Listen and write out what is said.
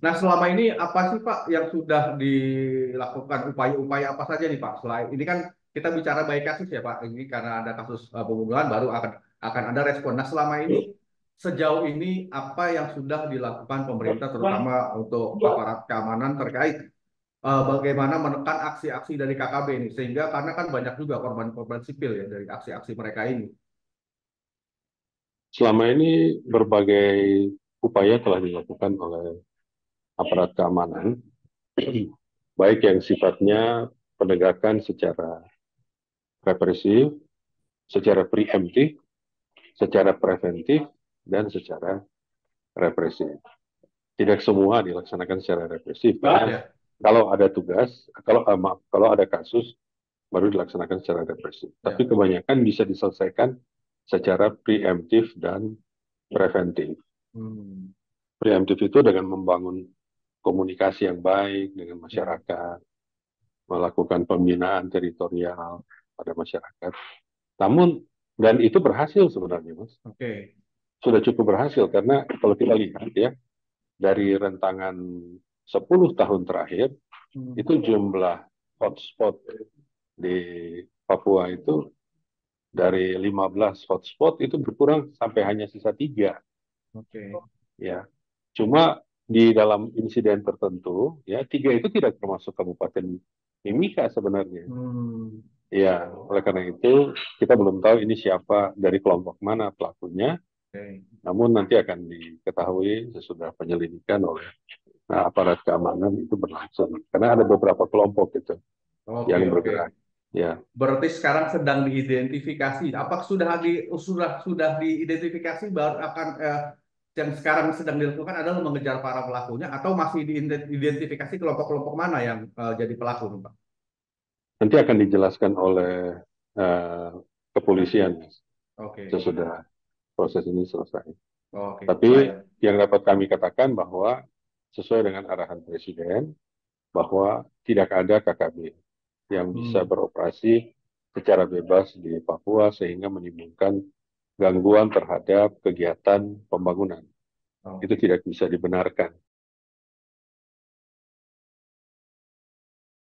Nah, selama ini apa sih Pak yang sudah dilakukan, upaya-upaya apa saja nih Pak? Selain ini kan kita bicara baik kasus ya Pak, ini karena ada kasus pembunuhan baru akan ada respon. Nah, selama ini sejauh ini apa yang sudah dilakukan pemerintah terutama untuk aparat keamanan terkait bagaimana menekan aksi-aksi dari KKB ini? Sehingga karena kan banyak juga korban-korban sipil ya dari aksi-aksi mereka ini. Selama ini berbagai upaya telah dilakukan oleh aparat keamanan, baik yang sifatnya penegakan secara represif, secara preemptif, secara preventif, dan secara represif. Tidak semua dilaksanakan secara represif. Karena kalau ada tugas, kalau ada kasus, baru dilaksanakan secara represif. Tapi kebanyakan bisa diselesaikan secara preemptif dan preventif. Preemptif itu dengan membangun komunikasi yang baik dengan masyarakat, melakukan pembinaan teritorial pada masyarakat. Namun, dan itu berhasil sebenarnya, Mas. Oke. Sudah cukup berhasil, karena kalau kita lihat ya, dari rentangan 10 tahun terakhir, itu jumlah hotspot di Papua itu, dari 15 hotspot itu berkurang sampai hanya sisa 3. Oke. Ya, cuma di dalam insiden tertentu, ya 3 itu tidak termasuk Kabupaten Mimika sebenarnya. Ya, oleh karena itu kita belum tahu ini siapa, dari kelompok mana pelakunya. Namun nanti akan diketahui sesudah penyelidikan oleh aparat keamanan itu berlangsung. Karena ada beberapa kelompok itu yang bergerak. Ya. Berarti sekarang sedang diidentifikasi. Apakah sudah diidentifikasi baru akan yang sekarang sedang dilakukan adalah mengejar para pelakunya, atau masih diidentifikasi kelompok-kelompok mana yang jadi pelaku, Pak? Nanti akan dijelaskan oleh kepolisian, Mas. Sesudah proses ini selesai. Tapi yang dapat kami katakan bahwa sesuai dengan arahan Presiden, bahwa tidak ada KKB yang bisa beroperasi secara bebas di Papua sehingga menimbulkan gangguan terhadap kegiatan pembangunan. Itu tidak bisa dibenarkan.